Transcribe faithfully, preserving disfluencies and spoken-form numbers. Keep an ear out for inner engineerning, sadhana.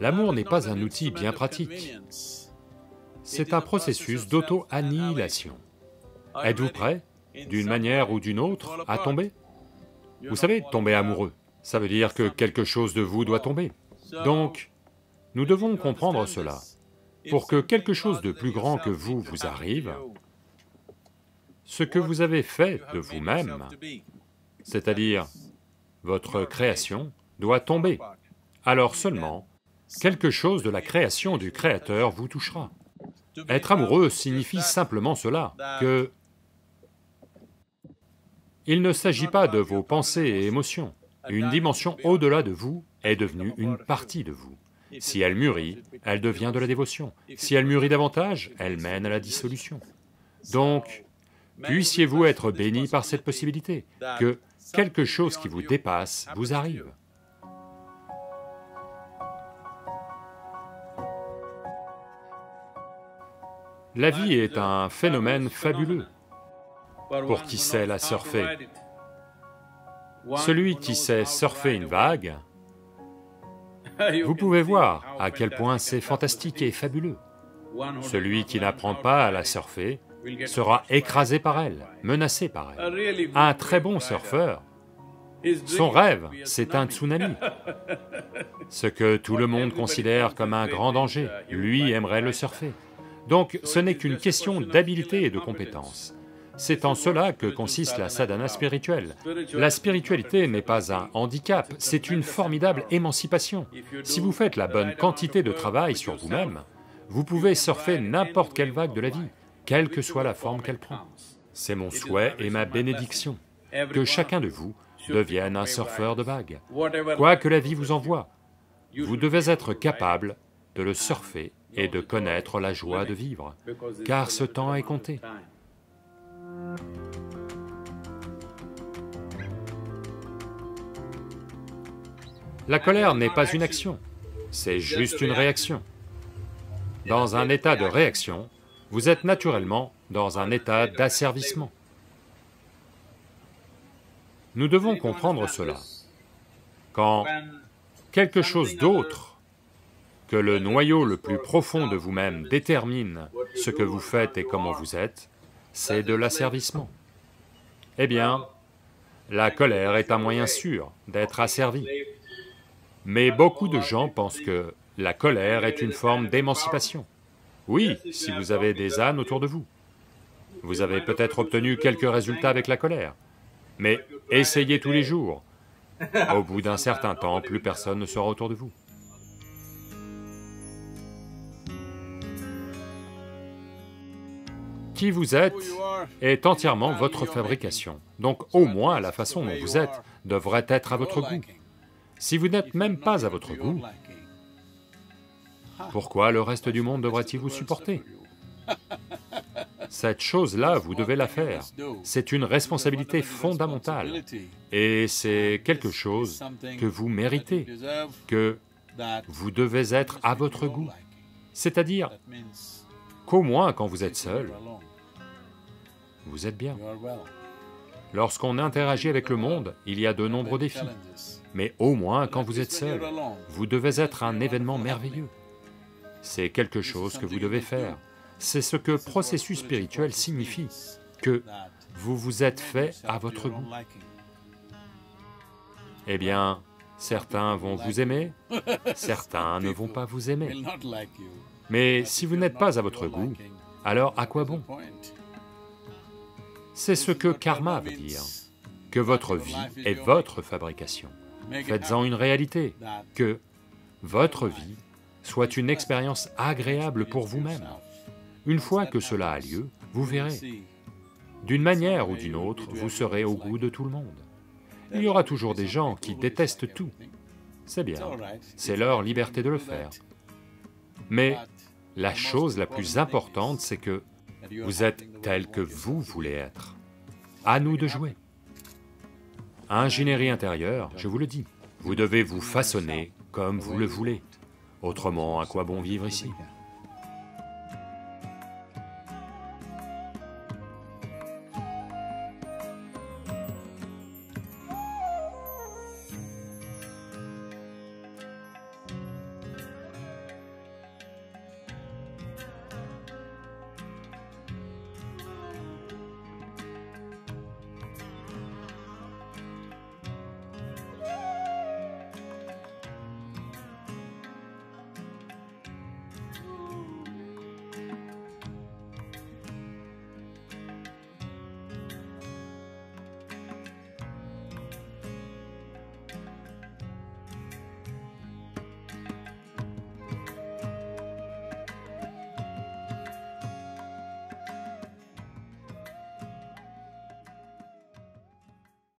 L'amour n'est pas un outil bien pratique, c'est un processus d'auto-annihilation. Êtes-vous prêt, d'une manière ou d'une autre, à tomber? Vous savez, tomber amoureux, ça veut dire que quelque chose de vous doit tomber. Donc, nous devons comprendre cela. Pour que quelque chose de plus grand que vous vous arrive, ce que vous avez fait de vous-même, c'est-à-dire votre création, doit tomber. Alors seulement, quelque chose de la création du Créateur vous touchera. Être amoureux signifie simplement cela, que... il ne s'agit pas de vos pensées et émotions. Une dimension au-delà de vous est devenue une partie de vous. Si elle mûrit, elle devient de la dévotion. Si elle mûrit davantage, elle mène à la dissolution. Donc, puissiez-vous être béni par cette possibilité, que quelque chose qui vous dépasse vous arrive. La vie est un phénomène fabuleux pour qui sait la surfer. Celui qui sait surfer une vague, vous pouvez voir à quel point c'est fantastique et fabuleux. Celui qui n'apprend pas à la surfer sera écrasé par elle, menacé par elle. Un très bon surfeur, son rêve, c'est un tsunami. Ce que tout le monde considère comme un grand danger, lui aimerait le surfer. Donc, ce n'est qu'une question d'habileté et de compétence. C'est en cela que consiste la sadhana spirituelle. La spiritualité n'est pas un handicap, c'est une formidable émancipation. Si vous faites la bonne quantité de travail sur vous-même, vous pouvez surfer n'importe quelle vague de la vie, quelle que soit la forme qu'elle prend. C'est mon souhait et ma bénédiction, que chacun de vous devienne un surfeur de vagues. Quoi que la vie vous envoie, vous devez être capable de le surfer et de connaître la joie de vivre, car ce temps est compté. La colère n'est pas une action, c'est juste une réaction. Dans un état de réaction, vous êtes naturellement dans un état d'asservissement. Nous devons comprendre cela. Quand quelque chose d'autre que le noyau le plus profond de vous-même détermine ce que vous faites et comment vous êtes, c'est de l'asservissement. Eh bien, la colère est un moyen sûr d'être asservi. Mais beaucoup de gens pensent que la colère est une forme d'émancipation. Oui, si vous avez des ânes autour de vous, vous avez peut-être obtenu quelques résultats avec la colère, mais essayez tous les jours. Au bout d'un certain temps, plus personne ne sera autour de vous. Qui vous êtes est entièrement votre fabrication, donc au moins la façon dont vous êtes devrait être à votre goût. Si vous n'êtes même pas à votre goût, pourquoi le reste du monde devrait-il vous supporter? Cette chose-là, vous devez la faire, c'est une responsabilité fondamentale, et c'est quelque chose que vous méritez, que vous devez être à votre goût, c'est-à-dire qu'au moins quand vous êtes seul, vous êtes bien. Lorsqu'on interagit avec le monde, il y a de nombreux défis. Mais au moins, quand vous êtes seul, vous devez être un événement merveilleux. C'est quelque chose que vous devez faire. C'est ce que processus spirituel signifie, que vous vous êtes fait à votre goût. Eh bien, certains vont vous aimer, certains ne vont pas vous aimer. Mais si vous n'êtes pas à votre goût, alors à quoi bon? C'est ce que karma veut dire, que votre vie est votre fabrication. Faites-en une réalité, que votre vie soit une expérience agréable pour vous-même. Une fois que cela a lieu, vous verrez. D'une manière ou d'une autre, vous serez au goût de tout le monde. Il y aura toujours des gens qui détestent tout. C'est bien, c'est leur liberté de le faire. Mais la chose la plus importante, c'est que vous êtes tel que vous voulez être. À nous de jouer. Ingénierie intérieure, je vous le dis, vous devez vous façonner comme vous le voulez. Autrement, à quoi bon vivre ici ?